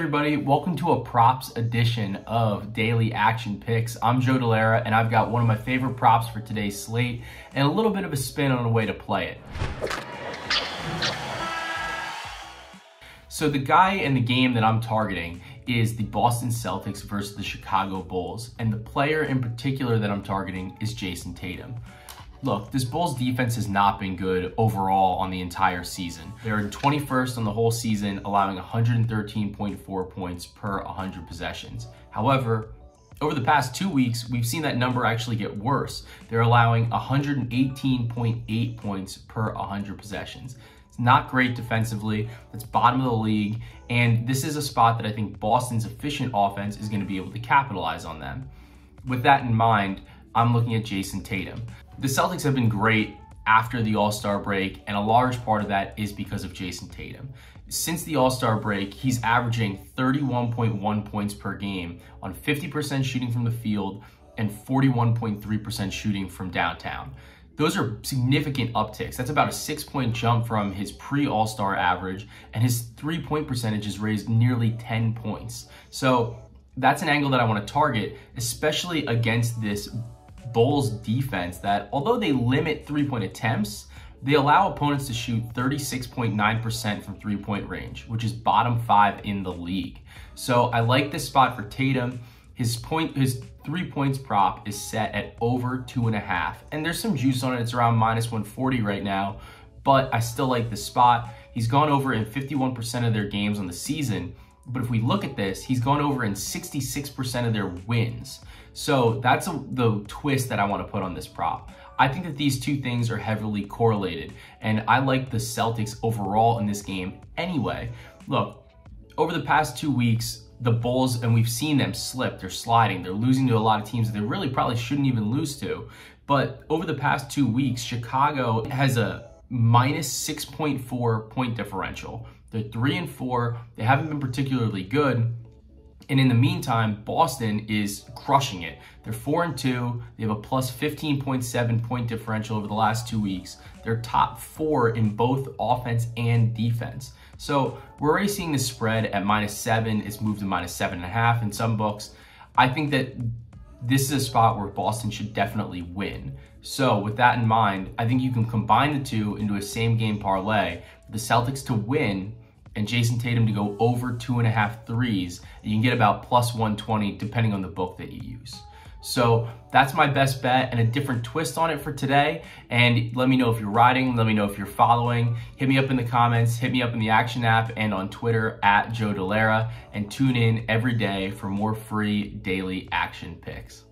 everybody, welcome to a props edition of Daily Action Picks. I'm Joe Delera, and I've got one of my favorite props for today's slate and a little bit of a spin on a way to play it. So the guy in the game that I'm targeting is the Boston Celtics versus the Chicago Bulls, and the player in particular that I'm targeting is Jayson Tatum. Look, this Bulls defense has not been good overall on the entire season. They're in 21st on the whole season, allowing 113.4 points per 100 possessions. However, over the past 2 weeks, we've seen that number actually get worse. They're allowing 118.8 points per 100 possessions. It's not great defensively. It's bottom of the league. And this is a spot that I think Boston's efficient offense is going to be able to capitalize on them. With that in mind, I'm looking at Jayson Tatum. The Celtics have been great after the All-Star break, and a large part of that is because of Jayson Tatum. Since the All-Star break, he's averaging 31.1 points per game on 50% shooting from the field and 41.3% shooting from downtown. Those are significant upticks. That's about a 6-point jump from his pre-All-Star average, and his 3-point percentage is raised nearly 10 points. So that's an angle that I want to target, especially against this Bulls defense that, although they limit 3-point attempts, they allow opponents to shoot 36.9% from 3-point range, which is bottom 5 in the league. So I like this spot for Tatum. His 3 points prop is set at over 2.5, and there's some juice on it. It's around -140 right now, but I still like the spot. He's gone over in 51% of their games on the season, but if we look at this, he's gone over in 66% of their wins. So that's the twist that I want to put on this prop. I think that these two things are heavily correlated, and I like the Celtics overall in this game anyway. Look, over the past 2 weeks, the Bulls, and we've seen them slip, they're sliding, they're losing to a lot of teams that they really probably shouldn't even lose to. But over the past 2 weeks, Chicago has a -6.4 point differential. They're 3-4, they haven't been particularly good. And in the meantime, Boston is crushing it. They're 4-2, they have a +15.7 point differential over the last 2 weeks. They're top 4 in both offense and defense. So we're already seeing the spread at -7, it's moved to -7.5 in some books. I think that this is a spot where Boston should definitely win. So with that in mind, I think you can combine the two into a same game parlay, the Celtics to win and Jayson Tatum to go over 2.5 threes, and you can get about +120 depending on the book that you use. So that's my best bet and a different twist on it for today. And let me know if you're riding, let me know if you're following. Hit me up in the comments, hit me up in the Action app and on Twitter @JoeDelera, and tune in every day for more free daily action picks.